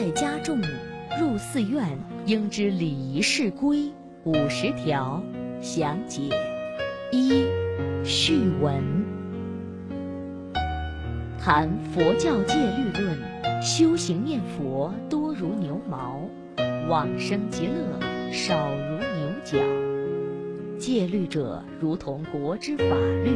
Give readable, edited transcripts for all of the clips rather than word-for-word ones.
在家众入寺院，应知礼仪事规50条详解。一、序文。谈佛教戒律论，修行念佛多如牛毛，往生极乐少如牛角。戒律者，如同国之法律，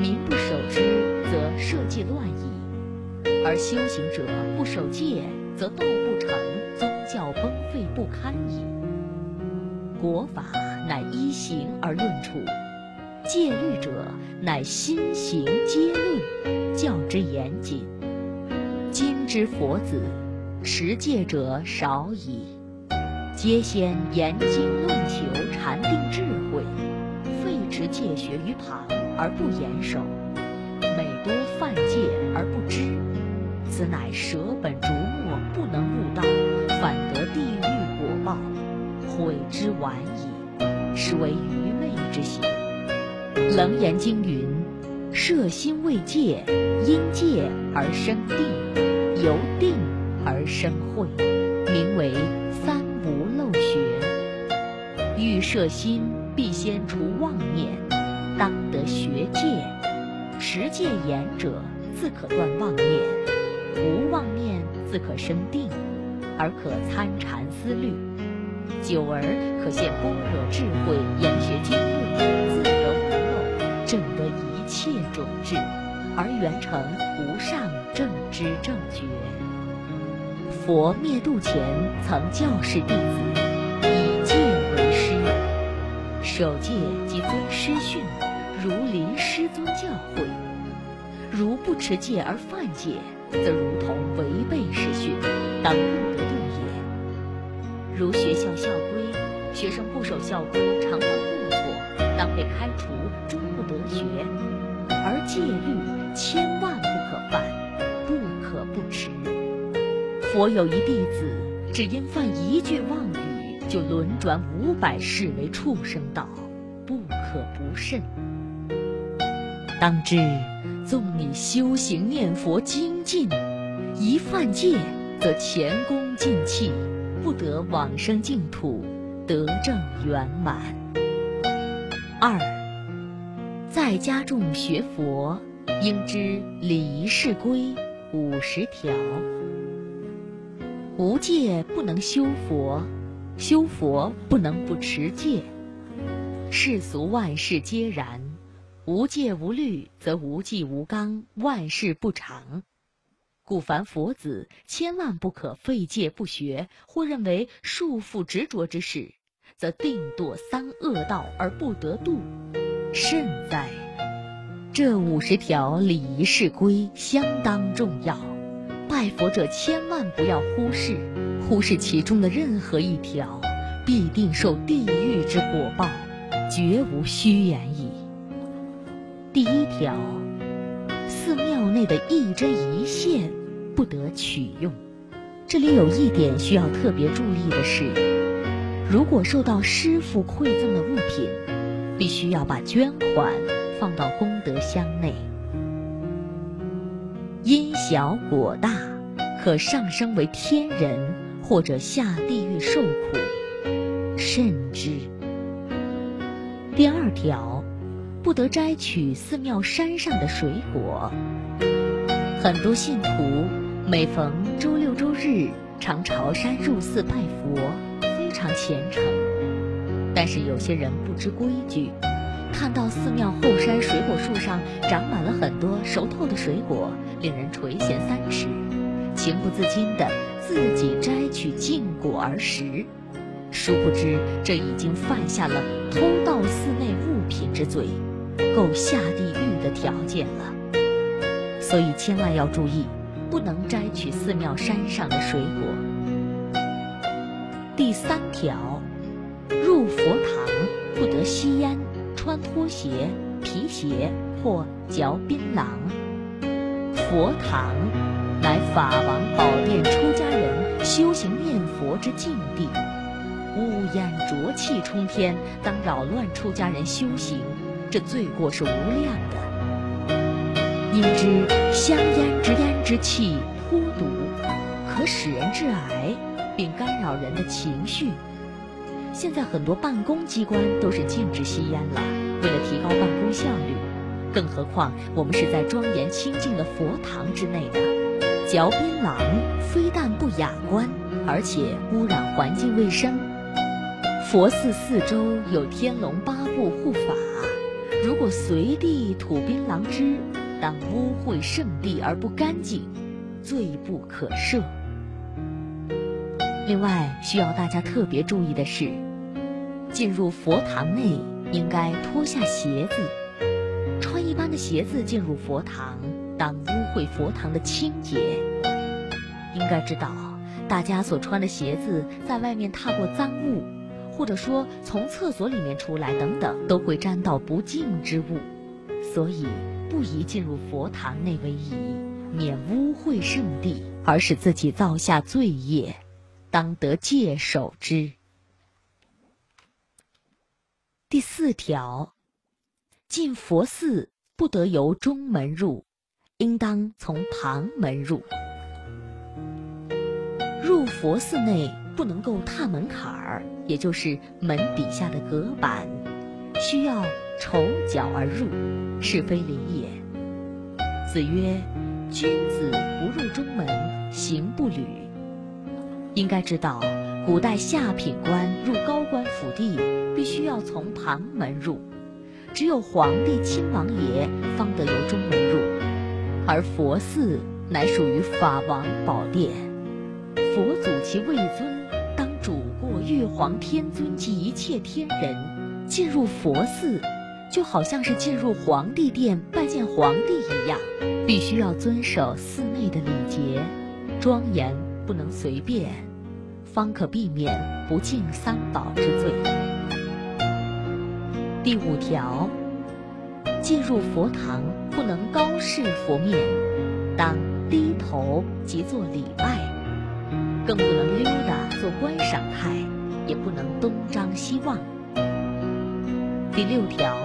民不守之，则社稷乱矣。 而修行者不守戒，则道不成，宗教崩废不堪矣。国法乃依行而论处，戒律者乃心行皆论，教之严谨。今之佛子，持戒者少矣，皆先研经论求，禅定智慧，废持戒学于旁而不严守，每多犯戒而不知。 此乃舍本逐末，不能悟道，反得地狱果报，悔之晚矣。实为愚昧之行。《楞严经》云：“摄心为戒，因戒而生定，由定而生慧，名为三无漏学。欲摄心，必先除妄念，当得学戒。持戒严者，自可断妄念。” 无妄念，自可生定，而可参禅思虑，久而可现般若智慧，研学经论，自得无漏，证得一切种智，而圆成无上正知正觉。佛灭度前，曾教示弟子以戒为师，守戒即遵师训，如临师尊教诲。如不持戒而犯戒， 则如同违背师训，当不得度也。如学校校规，学生不守校规，常犯过错，当被开除，终不得学。而戒律千万不可犯，不可不持。佛有一弟子，只因犯一句妄语，就轮转500世为畜生道，不可不慎。当知 纵你修行念佛精进，一犯戒，则前功尽弃，不得往生净土，得证圆满。二，在家众学佛，应知礼仪事规50条。无戒不能修佛，修佛不能不持戒。世俗万事皆然。 无戒无律，则无纪无纲，万事不长。故凡佛子，千万不可废戒不学，或认为束缚执着之事，则定堕三恶道而不得度，甚哉！这50条礼仪事规相当重要，拜佛者千万不要忽视，忽视其中的任何一条，必定受地狱之果报，绝无虚言矣。 第1条，寺庙内的一针一线不得取用。这里有一点需要特别注意的是，如果受到师父馈赠的物品，必须要把捐款放到功德箱内。因小果大，可上升为天人，或者下地狱受苦，甚之。第2条， 不得摘取寺庙山上的水果。很多信徒每逢周6、周日常朝山入寺拜佛，非常虔诚。但是有些人不知规矩，看到寺庙后山水果树上长满了很多熟透的水果，令人垂涎3尺，情不自禁地自己摘取禁果而食。殊不知这已经犯下了偷盗寺内物品之罪， 够下地狱的条件了，所以千万要注意，不能摘取寺庙山上的水果。第3条，入佛堂不得吸烟、穿拖鞋、皮鞋或嚼槟榔。佛堂乃法王宝殿出家人修行念佛之境地，污烟浊气冲天，当扰乱出家人修行， 这罪过是无量的。应知香烟之气，荼毒，可可使人致癌，并干扰人的情绪。现在很多办公机关都是禁止吸烟了，为了提高办公效率。更何况我们是在庄严清净的佛堂之内的，嚼槟榔非但不雅观，而且污染环境卫生。佛寺四周有天龙八部护法，如果随地吐槟榔汁，当污秽圣地而不干净，罪不可赦。另外，需要大家特别注意的是，进入佛堂内应该脱下鞋子，穿一般的鞋子进入佛堂，当污秽佛堂的清洁。应该知道，大家所穿的鞋子在外面踏过脏物，或者说从厕所里面出来等等，都会沾到不净之物，所以不宜进入佛堂内为宜，免污秽圣地，而使自己造下罪业，当得戒守之。第四条，进佛寺不得由中门入，应当从旁门入。入佛寺内不能够踏门槛儿，也就是门底下的隔板，需要丑角而入，是非礼也。子曰：君子不入中门，行不履。应该知道，古代下品官入高官府地，必须要从旁门入，只有皇帝亲王爷方得由中门入，而佛寺乃属于法王宝殿，佛祖其位尊当主过越皇天尊及一切天人，进入佛寺就好像是进入皇帝殿拜见皇帝一样，必须要遵守寺内的礼节，庄严不能随便，方可避免不敬三宝之罪。第五条，进入佛堂不能高视佛面，当低头即做礼拜，更不能溜达做观赏态，也不能东张西望。第六条，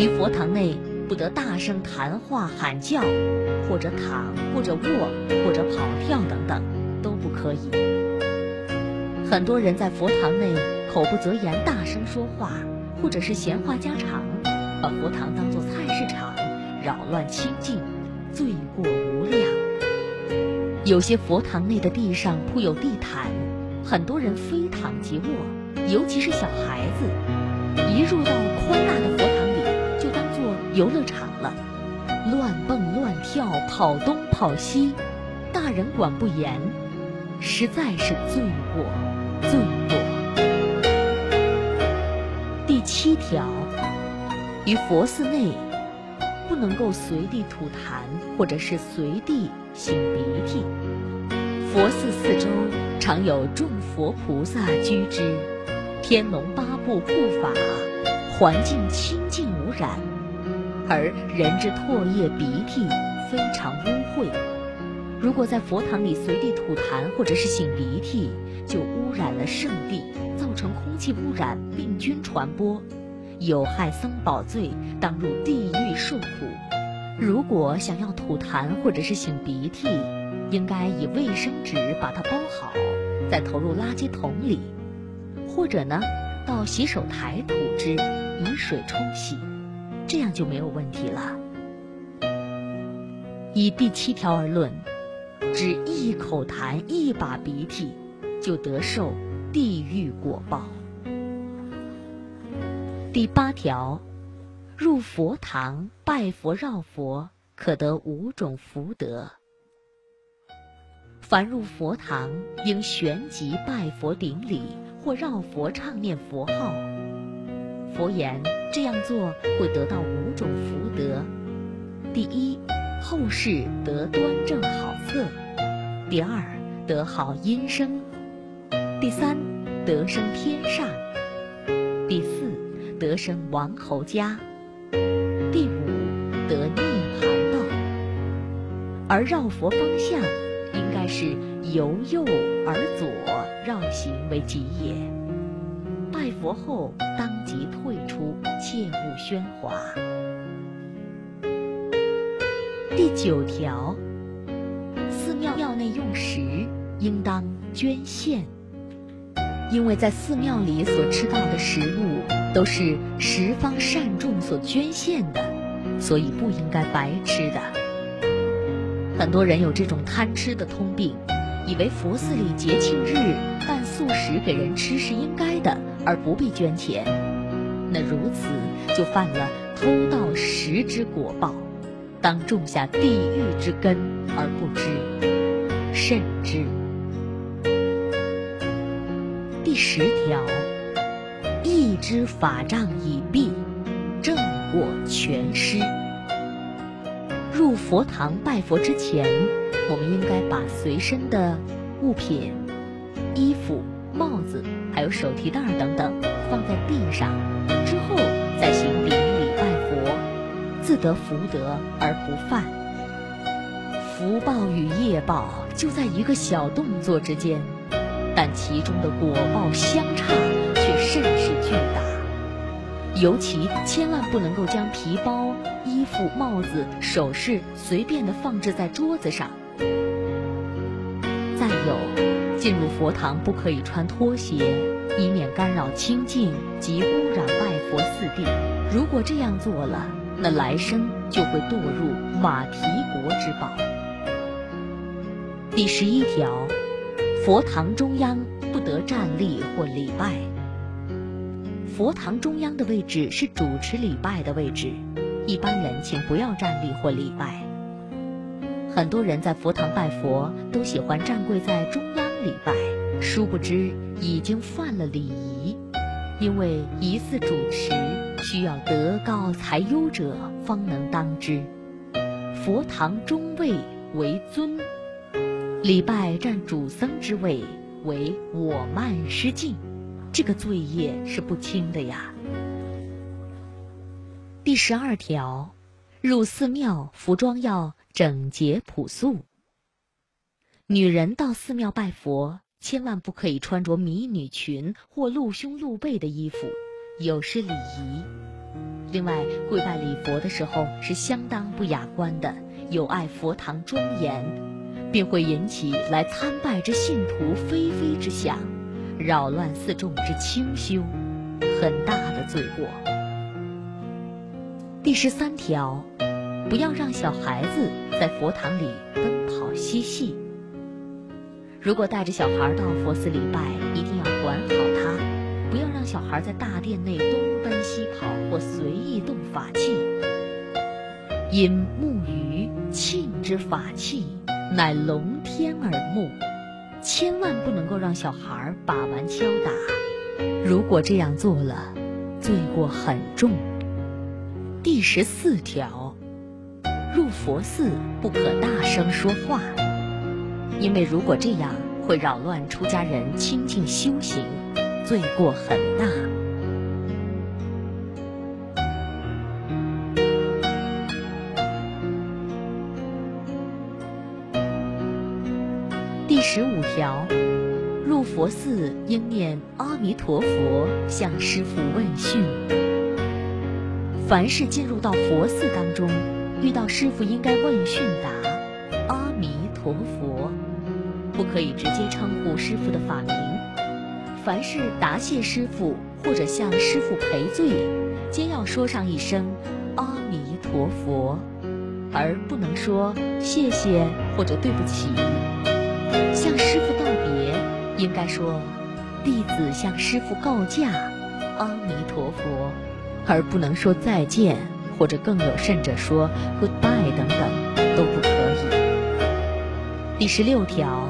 于佛堂内不得大声谈话喊叫，或者躺或者卧或者跑跳等等，都不可以。很多人在佛堂内口不择言大声说话，或者是闲话家常，把佛堂当作菜市场，扰乱清净，罪过无量。有些佛堂内的地上铺有地毯，很多人非躺即卧，尤其是小孩子，一入到宽大的佛堂里就当作游乐场了，乱蹦乱跳，跑东跑西，大人管不严，实在是罪过，罪过。第七条，于佛寺内不能够随地吐痰，或者是随地擤鼻涕。佛寺四周常有众佛菩萨居之，天龙八部护法，环境清净无染，而人之唾液鼻涕非常污秽，如果在佛堂里随地吐痰或者是擤鼻涕，就污染了圣地，造成空气污染，病菌传播，有害僧宝罪，当入地狱受苦。如果想要吐痰或者是擤鼻涕，应该以卫生纸把它包好，再投入垃圾桶里，或者呢到洗手台吐之，以水冲洗，这样就没有问题了。以第七条而论，只一口痰一把鼻涕，就得受地狱果报。第八条，入佛堂拜佛绕佛，可得五种福德。凡入佛堂，应旋即拜佛顶礼，或绕佛唱念佛号。佛言：这样做会得到五种福德：第一，后世得端正好色；第二，得好音声；第三，得生天上；第四，得生王侯家；第五，得涅槃道。而绕佛方向应该是由右而左绕行为吉也。拜佛后当即退出，切勿喧哗。第九条，寺庙内用食应当捐献，因为在寺庙里所吃到的食物都是十方善众所捐献的，所以不应该白吃的。很多人有这种贪吃的通病，以为佛寺里节庆日办素食给人吃是应该的，而不必捐钱，那如此就犯了偷盗食之果报，当种下地狱之根而不知，慎之。第10条，义之法障已毕，正果全失。入佛堂拜佛之前，我们应该把随身的物品、衣服、帽子还有手提袋等等放在地上，之后再行顶礼拜佛，自得福德而不犯。福报与业报就在一个小动作之间，但其中的果报相差却甚是巨大。尤其千万不能够将皮包、衣服、帽子、首饰随便地放置在桌子上。再有，进入佛堂不可以穿拖鞋，以免干扰清净及污染拜佛四地。如果这样做了，那来生就会堕入马提国之报。第11条，佛堂中央不得站立或礼拜。佛堂中央的位置是主持礼拜的位置，一般人请不要站立或礼拜。很多人在佛堂拜佛都喜欢站跪在中央礼拜，殊不知已经犯了礼仪，因为仪寺主持需要德高才优者方能当之。佛堂中位为尊，礼拜占主僧之位为我慢失敬，这个罪业是不轻的呀。第12条，入寺庙服装要整洁朴素。女人到寺庙拜佛，千万不可以穿着迷女裙或露胸露背的衣服，有失礼仪。另外，跪拜礼佛的时候是相当不雅观的，有碍佛堂庄严，并会引起来参拜之信徒非非之想，扰乱寺众之清修，很大的罪过。第13条，不要让小孩子在佛堂里奔跑嬉戏。如果带着小孩到佛寺礼拜，一定要管好他，不要让小孩在大殿内东奔西跑或随意动法器。因木鱼磬之法器，乃龙天耳目，千万不能够让小孩把玩敲打，如果这样做了，罪过很重。第14条，入佛寺不可大声说话，因为如果这样会扰乱出家人清净修行，罪过很大。第15条，入佛寺应念阿弥陀佛，向师父问讯。凡是进入到佛寺当中，遇到师父应该问讯答阿弥陀佛，不可以直接称呼师父的法名。凡是答谢师父或者向师父赔罪，皆要说上一声阿弥陀佛，而不能说谢谢或者对不起。向师父道别应该说弟子向师父告假阿弥陀佛，而不能说再见，或者更有甚者说 goodbye 等等，都不可以。第16条，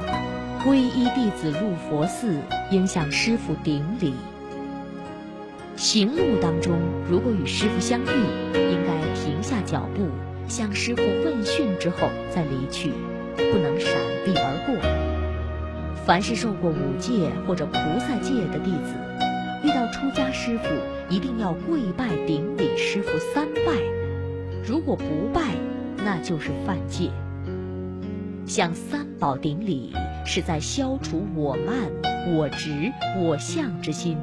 皈依弟子入佛寺，应向师父顶礼。行路当中，如果与师父相遇，应该停下脚步，向师父问讯之后再离去，不能闪避而过。凡是受过5戒或者菩萨戒的弟子，遇到出家师父，一定要跪拜顶礼师父3拜，如果不拜，那就是犯戒。向3宝顶礼是在消除我慢、我执、我相之心，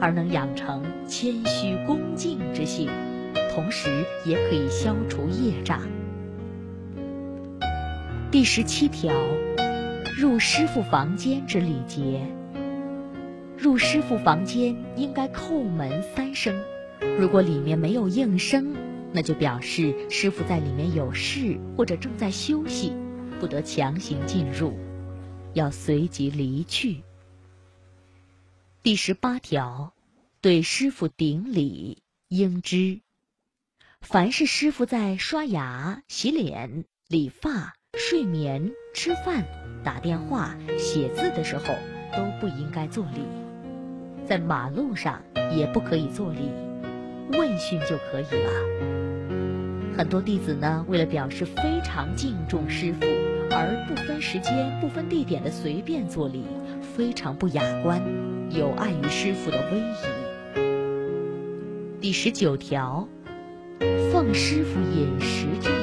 而能养成谦虚恭敬之心，同时也可以消除业障。第17条，入师傅房间之礼节。入师傅房间应该叩门3声，如果里面没有应声，那就表示师傅在里面有事或者正在休息，不得强行进入，要随即离去。第18条，对师傅顶礼应知。凡是师傅在刷牙、洗脸、理发、睡眠、吃饭、打电话、写字的时候，都不应该做礼。在马路上也不可以做礼，问讯就可以了。很多弟子呢，为了表示非常敬重师傅，而不分时间、不分地点的随便做礼，非常不雅观，有碍于师傅的威仪。第19条，奉师傅饮食之礼。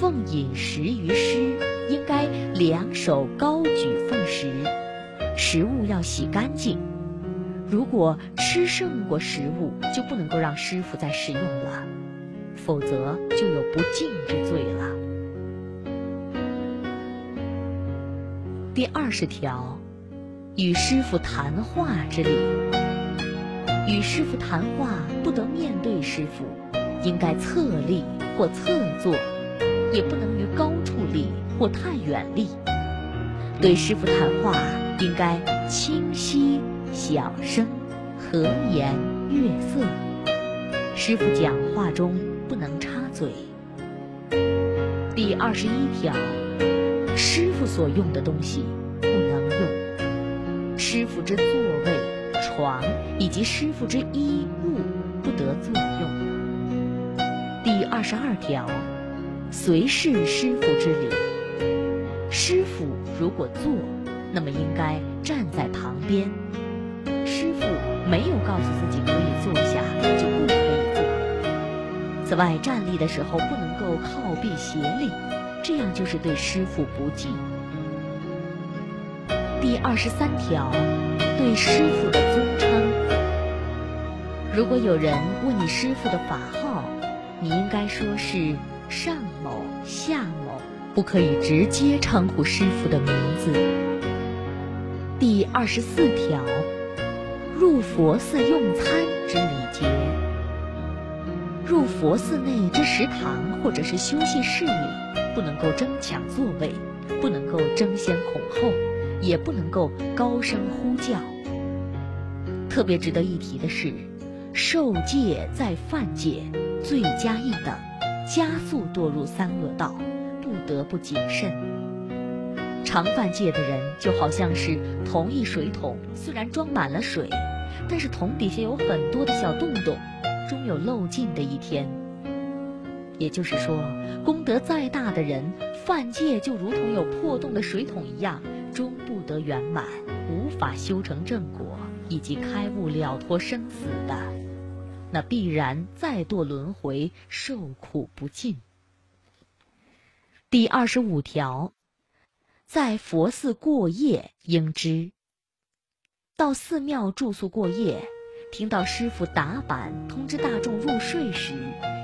奉饮食于师，应该2手高举奉食，食物要洗干净。如果吃剩过食物，就不能够让师傅再食用了，否则就有不敬之罪了。第20条，与师傅谈话之礼。与师傅谈话不得面对师傅，应该侧立或侧坐，也不能于高处立或太远立。对师傅谈话应该清晰、小声、和颜悦色，师傅讲话中不能插嘴。第21条，师傅所用的东西不能用，师傅之座位、床以及师傅之衣物不得作用。第22条，随侍师傅之礼。师傅如果坐，那么应该站在旁边。师傅没有告诉自己可以坐下，就不可以坐。此外，站立的时候不能够靠壁斜立，这样就是对师傅不敬。第23条，对师傅的尊称。如果有人问你师傅的法号，你应该说是上某、下某，不可以直接称呼师傅的名字。第24条，入佛寺用餐之礼节。入佛寺内之食堂或者是休息室里，不能够争抢座位，不能够争先恐后，也不能够高声呼叫。特别值得一提的是，受戒在犯戒，罪加一等，加速堕入三恶道，不得不谨慎。常犯戒的人就好像是同一水桶，虽然装满了水，但是桶底下有很多的小洞洞，终有漏尽的一天。也就是说，功德再大的人，犯戒就如同有破洞的水桶一样，终不得圆满，无法修成正果以及开悟了脱生死的，那必然再堕轮回，受苦不尽。第25条，在佛寺过夜应知。到寺庙住宿过夜，听到师父打板通知大众入睡时，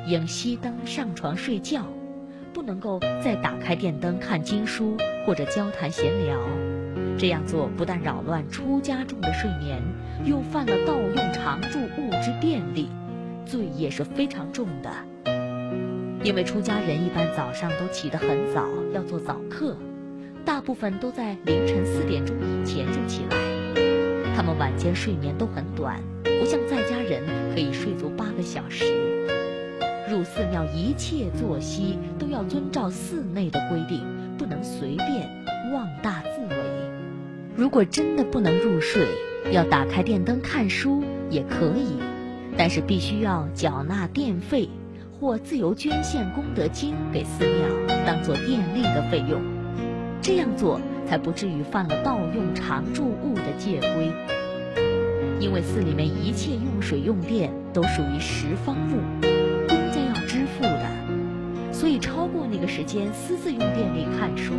应熄灯上床睡觉，不能够再打开电灯看经书或者交谈闲聊。这样做不但扰乱出家众的睡眠，又犯了盗用常住物之便利，罪业是非常重的。因为出家人一般早上都起得很早，要做早课，大部分都在凌晨4点钟以前就起来，他们晚间睡眠都很短，不像在家人可以睡足8个小时。入寺庙一切作息都要遵照寺内的规定，不能随便妄大自为。如果真的不能入睡，要打开电灯看书也可以，但是必须要缴纳电费或自由捐献功德金给寺庙，当作电力的费用。这样做才不至于犯了盗用常住物的戒规。因为寺里面一切用水用电都属于十方物，公家要支付的，所以超过那个时间私自用电力看书，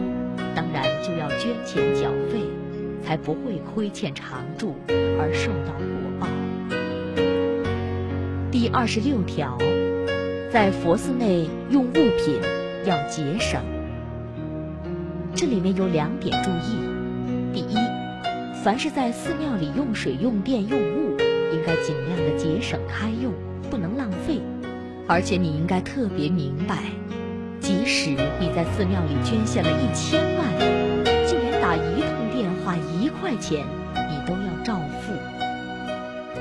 当然就要捐钱缴费，才不会亏欠常住而受到果报。第26条，在佛寺内用物品要节省。这里面有2点注意：第一，凡是在寺庙里用水、用电、用物，应该尽量的节省开用，不能浪费。而且你应该特别明白，即使你在寺庙里捐献了1000万，就连打1通电话1块钱，你都要照付。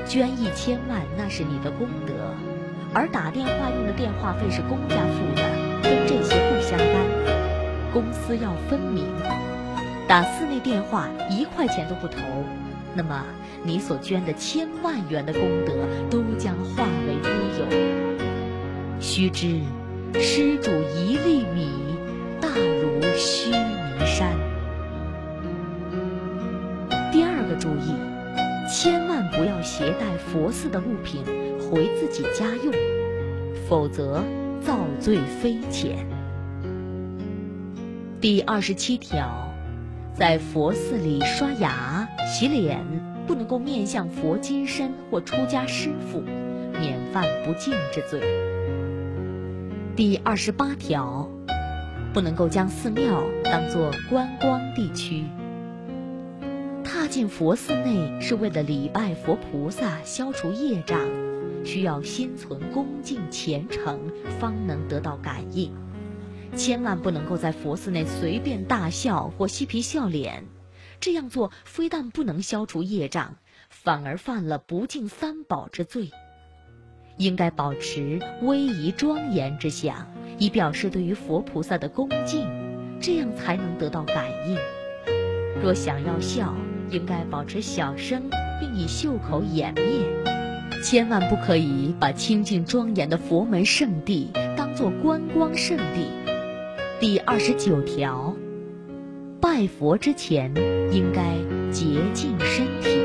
捐1000万那是你的功德，而打电话用的电话费是公家付的，跟这些不相干。 公私要分明，打寺内电话1块钱都不投，那么你所捐的1000万元的功德都将化为乌有。须知，施主一粒米，大如须弥山。第二个注意，千万不要携带佛寺的物品回自己家用，否则造罪匪浅。 第27条，在佛寺里刷牙、洗脸不能够面向佛金身或出家师父，免犯不敬之罪。第28条，不能够将寺庙当作观光地区。踏进佛寺内是为了礼拜佛菩萨、消除业障，需要心存恭敬虔诚，方能得到感应。 千万不能够在佛寺内随便大笑或嬉皮笑脸，这样做非但不能消除业障，反而犯了不敬3宝之罪。应该保持威仪庄严之相，以表示对于佛菩萨的恭敬，这样才能得到感应。若想要笑，应该保持小声，并以袖口掩面，千万不可以把清净庄严的佛门圣地当作观光圣地。 第29条，拜佛之前应该洁净身体。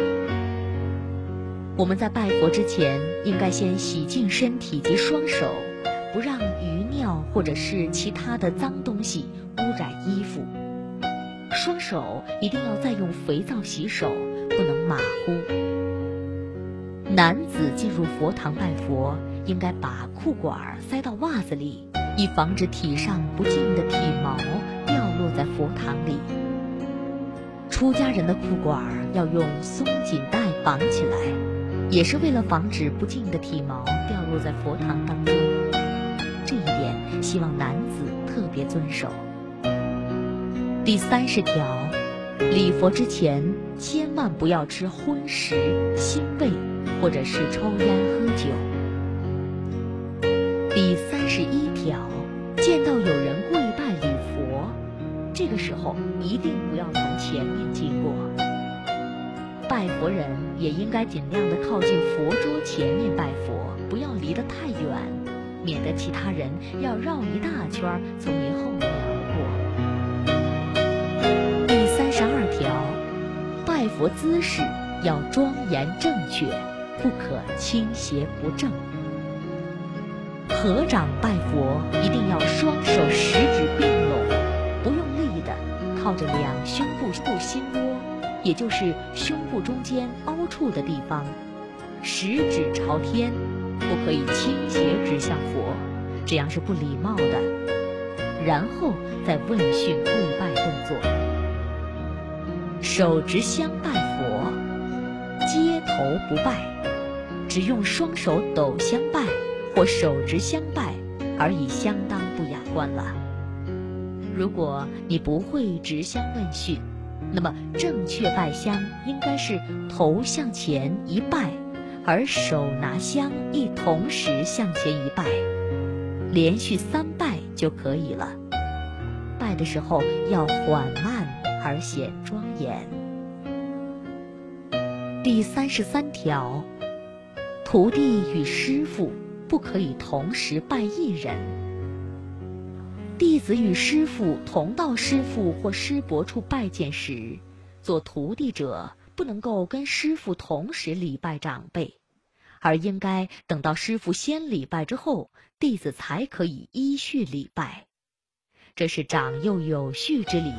我们在拜佛之前，应该先洗净身体及双手，不让余尿或者是其他的脏东西污染衣服。双手一定要再用肥皂洗手，不能马虎。男子进入佛堂拜佛，应该把裤管塞到袜子里。 以防止体上不净的体毛掉落在佛堂里。出家人的裤管要用松紧带绑起来，也是为了防止不净的体毛掉落在佛堂当中。这一点，希望男子特别遵守。第30条，礼佛之前千万不要吃荤食、腥味，或者是抽烟喝酒。 第31条，见到有人跪拜礼佛，这个时候一定不要从前面经过。拜佛人也应该尽量的靠近佛桌前面拜佛，不要离得太远，免得其他人要绕一大圈从您后面而过。第32条，拜佛姿势要庄严正确，不可倾斜不正。 合掌拜佛一定要双手食指并拢，不用力的，靠着2胸部心窝，也就是胸部中间凹处的地方，食指朝天，不可以倾斜指向佛，这样是不礼貌的。然后再问讯跪拜动作，手执香拜佛，接头不拜，只用双手抖香拜。 或手执香拜，而已相当不雅观了。如果你不会执香问讯，那么正确拜香应该是头向前一拜，而手拿香亦同时向前一拜，连续3拜就可以了。拜的时候要缓慢而显庄严。第33条，徒弟与师父 不可以同时拜一人。弟子与师父同到师父或师伯处拜见时，做徒弟者不能够跟师父同时礼拜长辈，而应该等到师父先礼拜之后，弟子才可以依序礼拜。这是长幼有序之礼，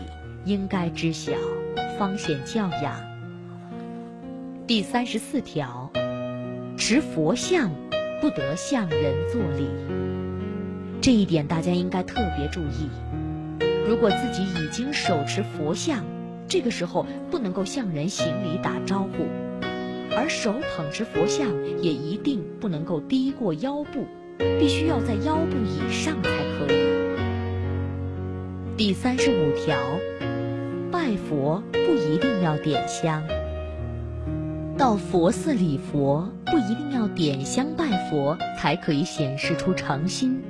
应该知晓，方显教养。第34条，持佛像 不得向人作礼，这一点大家应该特别注意。如果自己已经手持佛像，这个时候不能够向人行礼打招呼，而手捧持佛像也一定不能够低过腰部，必须要在腰部以上才可以。第35条，拜佛不一定要点香。到佛寺礼佛不一定要点香拜佛才可以显示出诚心。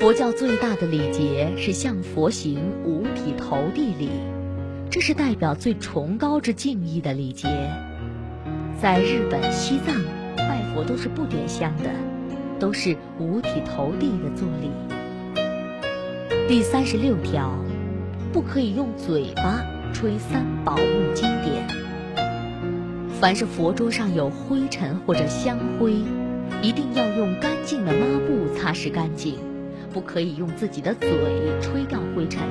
佛教最大的礼节是向佛行五体投地礼，这是代表最崇高之敬意的礼节。在日本、西藏，拜佛都是不点香的，都是五体投地的作礼。第36条，不可以用嘴巴吹三宝木经典。凡是佛桌上有灰尘或者香灰，一定要用干净的抹布擦拭干净。不可以用自己的嘴吹掉灰尘，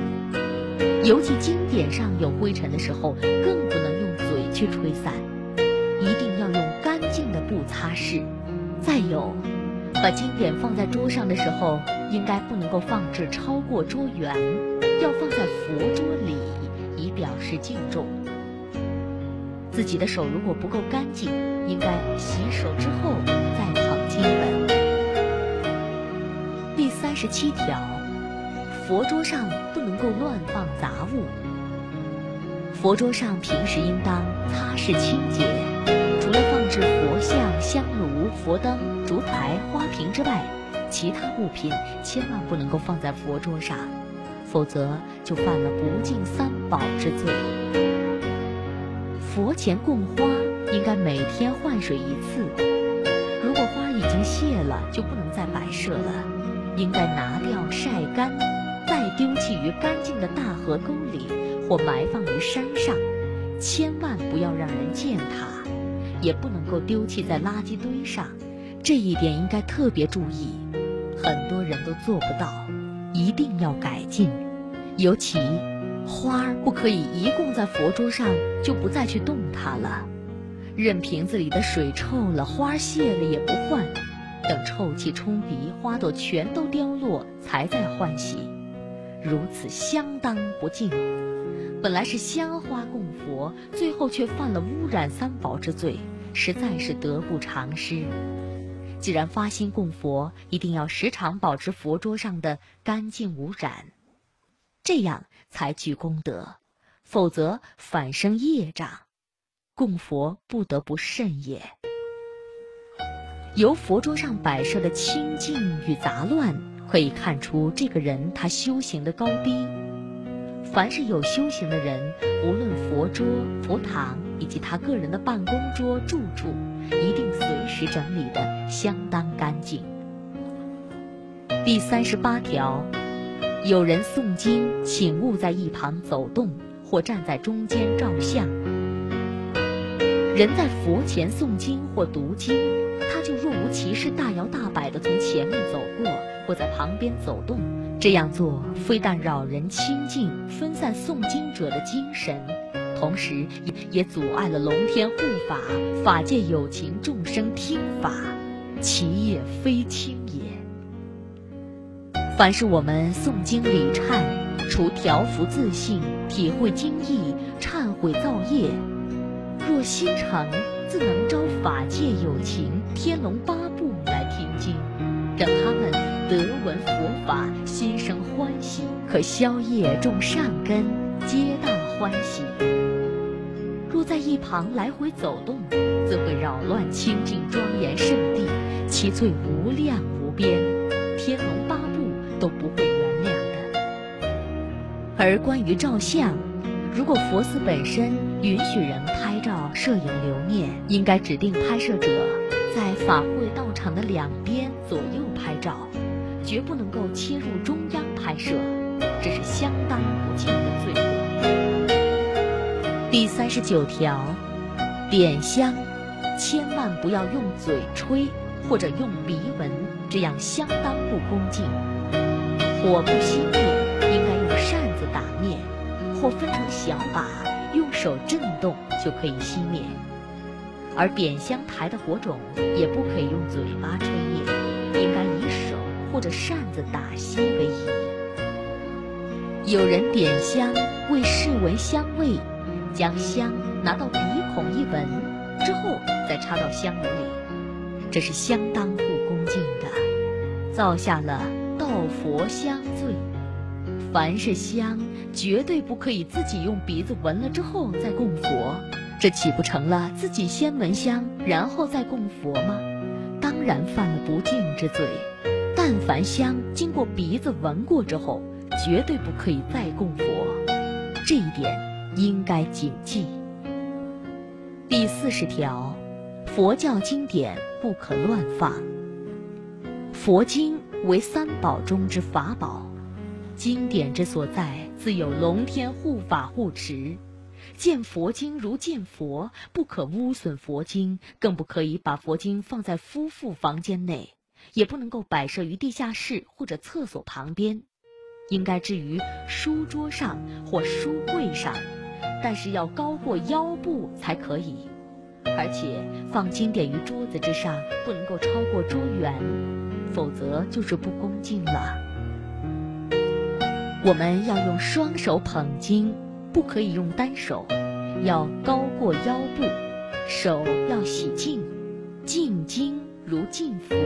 尤其经典上有灰尘的时候，更不能用嘴去吹散，一定要用干净的布擦拭。再有，把经典放在桌上的时候，应该不能够放置超过桌缘，要放在佛桌里，以表示敬重。自己的手如果不够干净，应该洗手之后再捧经本。第37条，佛桌上不能够乱放杂物。佛桌上平时应当擦拭清洁，除了放置佛像、香炉、佛灯、烛台、花瓶之外，其他物品千万不能够放在佛桌上，否则就犯了不敬三宝之罪。佛前供花应该每天换水一次，如果花已经谢了，就不能再摆设了，应该拿掉晒干，再丢弃于干净的大河沟里或埋放于山上，千万不要让人践踏，也不能够丢弃在垃圾堆上，这一点应该特别注意，很多人都做不到，一定要改进。尤其花儿不可以一供在佛桌上就不再去动它了，任瓶子里的水臭了，花谢了也不换，等臭气冲鼻，花朵全都凋落，才在欢喜，如此相当不敬。本来是香花供佛，最后却犯了污染三宝之罪，实在是得不偿失。既然发心供佛，一定要时常保持佛桌上的干净无染，这样才具功德，否则反生业障，供佛不得不慎也。由佛桌上摆设的清净与杂乱，可以看出这个人他修行的高低。凡是有修行的人，无论佛桌、佛堂以及他个人的办公桌、住处，一定随时整理得相当干净。第38条，有人诵经，请勿在一旁走动或站在中间照相。人在佛前诵经或读经，他就若无其事、大摇大摆地从前面走过，或在旁边走动，这样做非但扰人清净，分散诵经者的精神，同时也阻碍了龙天护法、法界有情众生听法，其业非轻也。凡是我们诵经礼忏，除调伏自性、体会经义、忏悔造业，若心诚，自能招法界有情、天龙八部来听经，让他们得闻佛法，心生欢喜，可消业种善根，皆大欢喜。若在一旁来回走动，自会扰乱清净庄严圣地，其罪无量无边，天龙八部都不会原谅的。而关于照相，如果佛寺本身允许人拍照、摄影留念，应该指定拍摄者在法会道场的两边左右拍照，绝不能够切入中央拍摄，这是相当不敬的罪过。第39条，点香千万不要用嘴吹或者用鼻闻，这样相当不恭敬。火不熄灭，应该用扇子打灭，或分成小把，用手震动就可以熄灭。而点香台的火种也不可以用嘴巴吹灭，应该以手或者扇子打熄为宜。有人点香为试闻香味，将香拿到鼻孔一闻，之后再插到香炉里，这是相当不恭敬的，造下了盗佛香罪。凡是香，绝对不可以自己用鼻子闻了之后再供佛，这岂不成了自己先闻香然后再供佛吗？当然犯了不敬之罪。但凡香经过鼻子闻过之后，绝对不可以再供佛，这一点应该谨记。第40条，佛教经典不可乱放。佛经为3宝中之法宝，经典之所在，自有龙天护法护持。见佛经如见佛，不可污损佛经，更不可以把佛经放在夫妇房间内，也不能够摆设于地下室或者厕所旁边，应该置于书桌上或书柜上，但是要高过腰部才可以。而且放经典于桌子之上，不能够超过桌缘，否则就是不恭敬了。我们要用双手捧经，不可以用单手，要高过腰部，手要洗净，敬经如敬佛，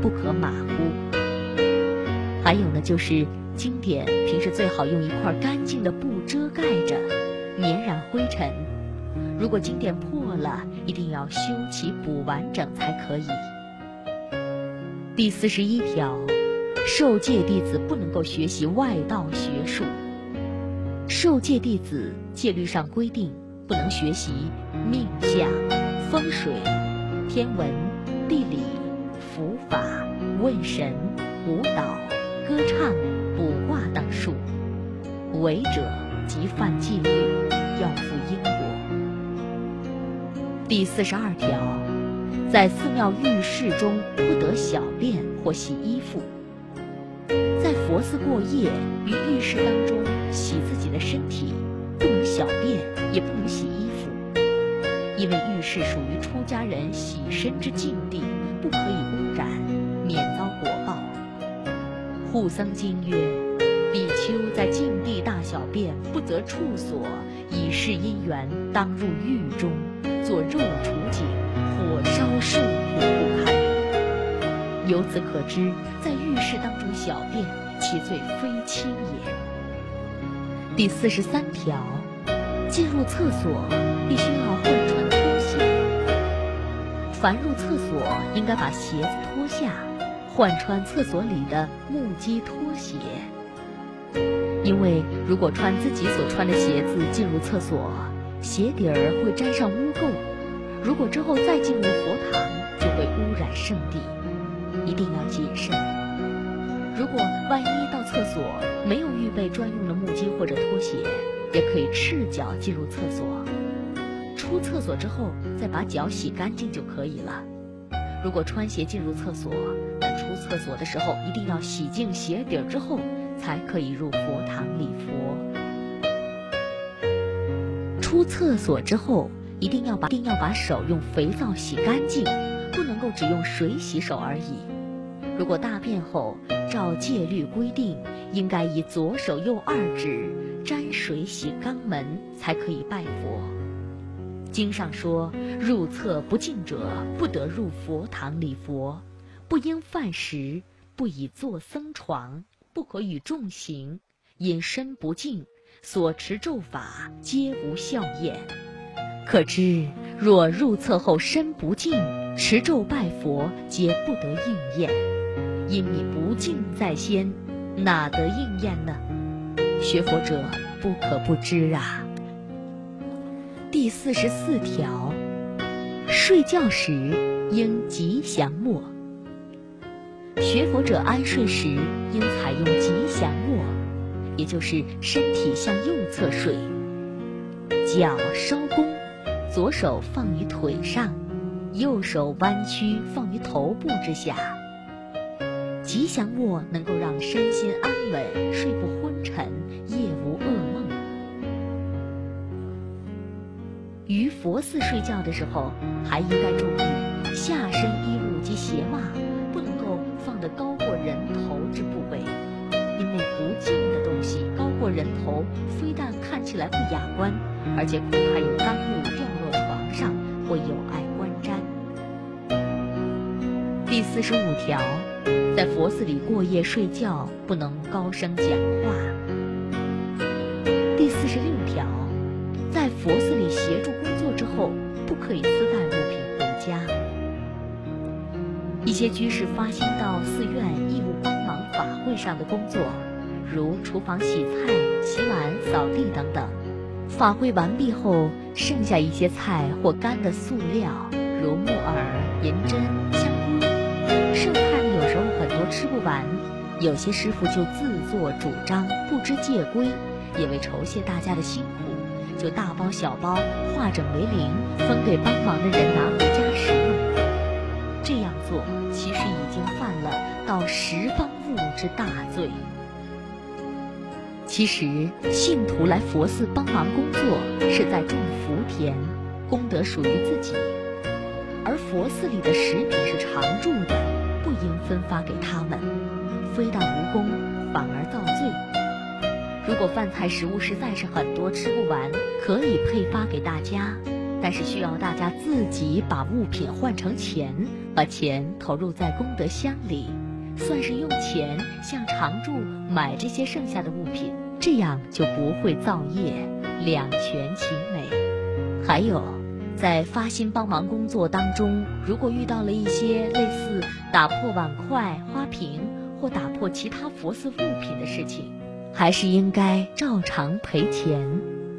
不可马虎。还有呢，就是经典平时最好用一块干净的布遮盖着，免染灰尘。如果经典破了，一定要修其补完整才可以。第41条，受戒弟子不能够学习外道学术。受戒弟子戒律上规定，不能学习命相、风水、天文、地理、伏法、问神、舞蹈、歌唱、卜卦等术，违者即犯戒律，要负因果。第42条，在寺庙浴室中不得小便或洗衣服。在佛寺过夜，于浴室当中洗自己的身体，不能小便，也不能洗衣服，因为浴室属于出家人洗身之禁地，不可以污染，免遭果报。护僧经曰：比丘在禁地大小便，不择处所，以是因缘，当入狱中，做肉处井，火烧数目不堪。由此可知，在浴室当中小便，其罪非轻也。第43条，进入厕所必须要换穿拖鞋。凡入厕所，应该把鞋子脱下，换穿厕所里的木屐拖鞋。因为如果穿自己所穿的鞋子进入厕所，鞋底儿会沾上污垢，如果之后再进入佛堂，就会污染圣地，一定要谨慎。如果万一到厕所没有预备专用的木屐或者拖鞋，也可以赤脚进入厕所，出厕所之后再把脚洗干净就可以了。如果穿鞋进入厕所，但出厕所的时候一定要洗净鞋底之后，才可以入佛堂礼佛。出厕所之后，一定要把手用肥皂洗干净，不能够只用水洗手而已。如果大便后，照戒律规定，应该以左手右2指沾水洗肛门，才可以拜佛。经上说，入厕不净者，不得入佛堂礼佛，不应饭食，不以坐僧床，不可与众行，因身不净，所持咒法皆无效验。可知若入厕后身不净，持咒拜佛皆不得应验，因你不净在先，哪得应验呢？学佛者不可不知啊。第44条，睡觉时应吉祥卧。学佛者安睡时应采用吉祥卧，也就是身体向右侧睡，脚收弓，左手放于腿上，右手弯曲放于头部之下。吉祥卧能够让身心安稳，睡不昏沉，夜无噩梦。于佛寺睡觉的时候，还应该注意下身衣物及鞋袜不能够放得高过人头之部位，因为不净的东西高过人头，非但看起来不雅观，而且恐怕有干木掉落床上，会有碍观瞻。第45条，在佛寺里过夜睡觉，不能高声讲话。第46条，在佛寺里协助工作之后，不可以私带物品回家。一些居士发心到寺院义务帮忙法会上的工作，如厨房洗菜、洗碗、扫地等等。法会完毕后，剩下一些菜或干的素料，如木耳、银针、香菇。剩菜有时候很多吃不完，有些师傅就自作主张，不知戒规，也为酬谢大家的辛苦，就大包小包化整为零，分给帮忙的人拿回家食用。这样做其实已经犯了盗十方物之大罪。其实信徒来佛寺帮忙工作，是在种福田，功德属于自己，而佛寺里的食品是常住的，不应分发给他们，非但无功，反而造罪。如果饭菜食物实在是很多吃不完，可以配发给大家，但是需要大家自己把物品换成钱，把钱投入在功德箱里，算是用钱向常住买这些剩下的物品，这样就不会造业，两全其美。还有，在发心帮忙工作当中，如果遇到了一些类似打破碗筷、花瓶或打破其他佛寺物品的事情，还是应该照常赔钱，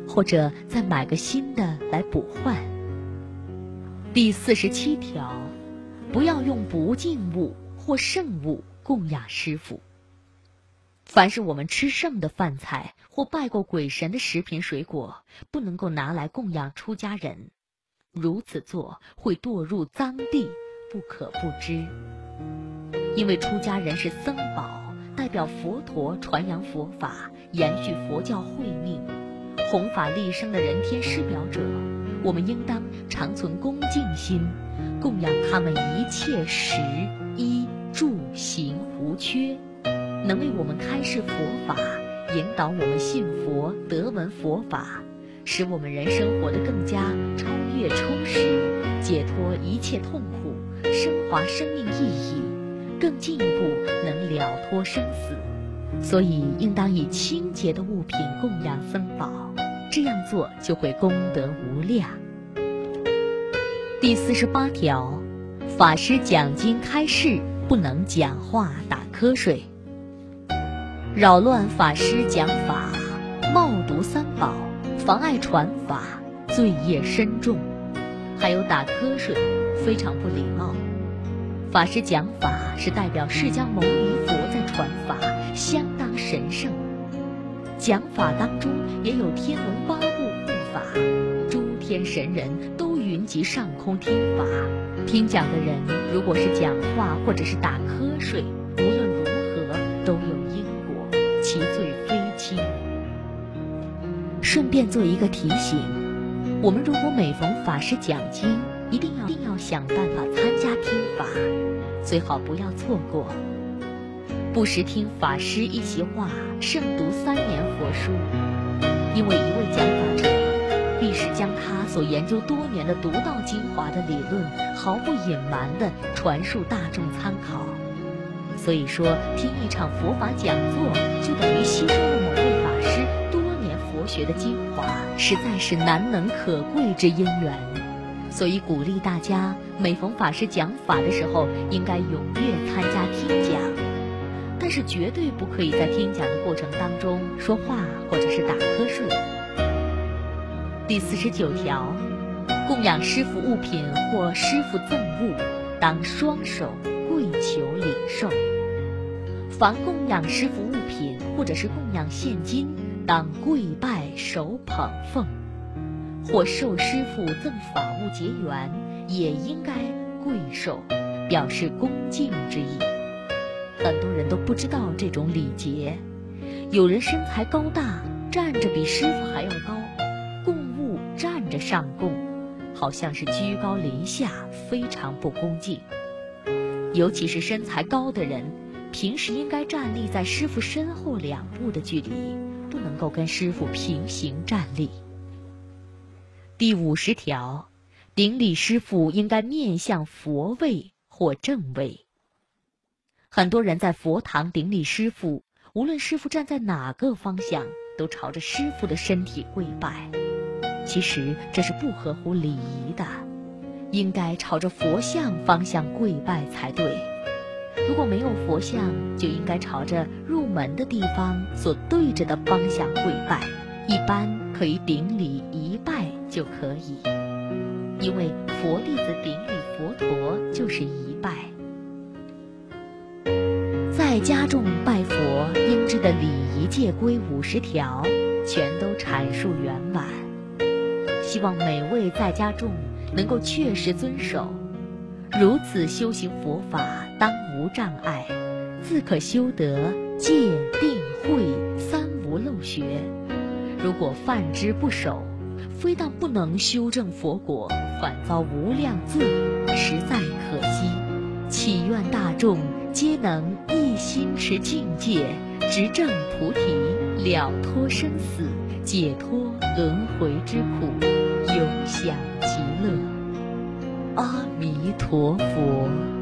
或者再买个新的来补换。第47条，不要用不净物或剩物供养师父。凡是我们吃剩的饭菜或拜过鬼神的食品水果，不能够拿来供养出家人，如此做会堕入脏地，不可不知。因为出家人是僧宝，代表佛陀传扬佛法，延续佛教慧命，弘法利生的人天师表者，我们应当常存恭敬心，供养他们一切食衣住行无缺，能为我们开示佛法，引导我们信佛得闻佛法，使我们人生活得更加超越充实，解脱一切痛苦，升华生命意义，更进一步能了脱生死。所以应当以清洁的物品供养僧宝，这样做就会功德无量。第48条，法师讲经开示，不能讲话打瞌睡，扰乱法师讲法，冒渎三宝，妨碍传法，罪业深重。还有打瞌睡，非常不礼貌。法师讲法是代表释迦牟尼佛在传法，相当神圣。讲法当中也有天龙八部护法，诸天神人都云集上空听法。听讲的人如果是讲话或者是打瞌睡，无论如何都有因果，其罪非轻。顺便做一个提醒，我们如果每逢法师讲经，一定要想办法参加听法，最好不要错过。不时听法师一席话，胜读3年佛书，因为一位讲法者必是将他所研究多年的独到精华的理论毫不隐瞒地传述大众参考。所以说，听一场佛法讲座就等于吸收了某位法师多年佛学的精华，实在是难能可贵之因缘。所以鼓励大家每逢法师讲法的时候，应该踊跃参加听讲，但是绝对不可以在听讲的过程当中说话或者是打瞌睡。第49条，供养师父物品或师父赠物，当双手跪求领受。凡供养师父物品或者是供养现金，当跪拜手捧奉。或受师父赠法物结缘，也应该跪受，表示恭敬之意。很多人都不知道这种礼节。有人身材高大，站着比师父还要高，站着上供，好像是居高临下，非常不恭敬。尤其是身材高的人，平时应该站立在师父身后2步的距离，不能够跟师傅平行站立。第50条，顶礼师傅应该面向佛位或正位。很多人在佛堂顶礼师傅，无论师傅站在哪个方向，都朝着师傅的身体跪拜。其实这是不合乎礼仪的，应该朝着佛像方向跪拜才对。如果没有佛像，就应该朝着入门的地方所对着的方向跪拜，一般可以顶礼一拜就可以。因为佛弟子顶礼佛陀就是一拜。在家众拜佛应知的礼仪戒规50条，全都阐述圆满。希望每位在家众能够确实遵守，如此修行佛法，当无障碍，自可修得戒定慧三无漏学。如果犯之不守，非但不能修正佛果，反遭无量罪，实在可惜。祈愿大众皆能一心持净戒，直证菩提，了脱生死，解脱轮回之苦，永享极乐。阿弥陀佛。